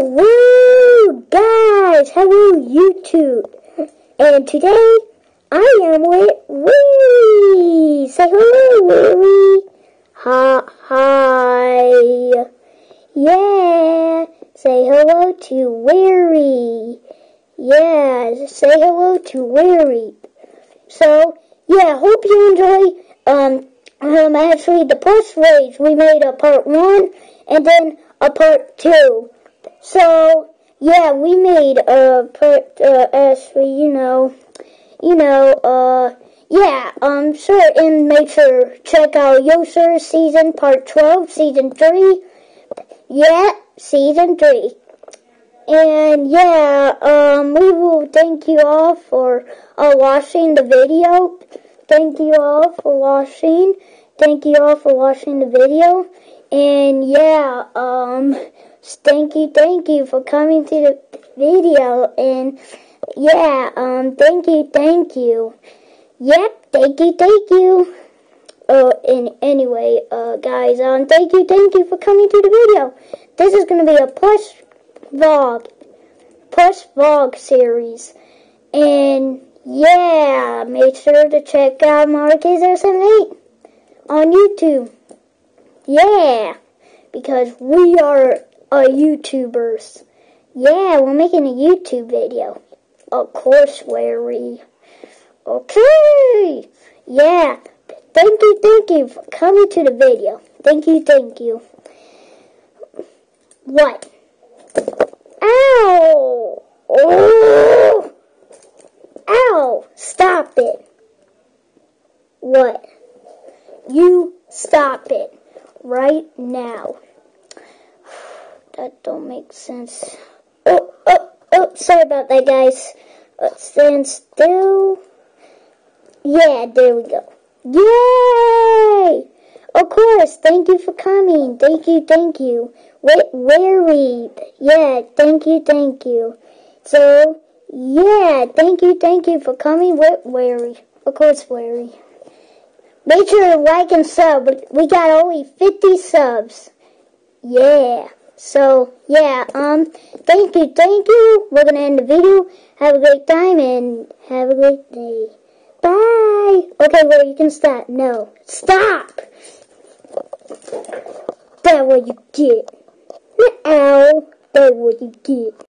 Hello guys, hello YouTube, and today I am with Weary. Say hello, Weary. Hi. Yeah, say hello to Weary. Yeah, say hello to Weary. So yeah, hope you enjoy. Actually, the post raids we made a part 1 and then a part 2. So yeah, we made a part, and make sure check out Yosur season part 12, season 3, yeah, season 3, and yeah, we will thank you all for watching the video. Thank you all for watching the video, and yeah, Thank you for coming to the video, and yeah, thank you. Yep, thank you. And anyway, guys, thank you for coming to the video. This is gonna be a plus vlog series, and yeah, make sure to check out MarioGamer#7138 on YouTube. Yeah, because we are YouTubers. Yeah, we're making a YouTube video. Of course, Weary. Okay. Yeah. Thank you for coming to the video. Thank you. What? Ow! Oh! Ow! Stop it. What? You stop it right now. That don't make sense. Oh, sorry about that, guys. Stand still. Yeah, there we go. Yay! Of course, thank you for coming. Thank you. Weary. Yeah, thank you. So, yeah, thank you for coming. Weary. Of course, Weary. Make sure to like and sub. We got only 50 subs. Yeah. So, yeah, thank you. We're gonna end the video. Have a great time and have a great day. Bye. Okay, well, you can stop. No. Stop! That's what you get. Ow. That's what you get.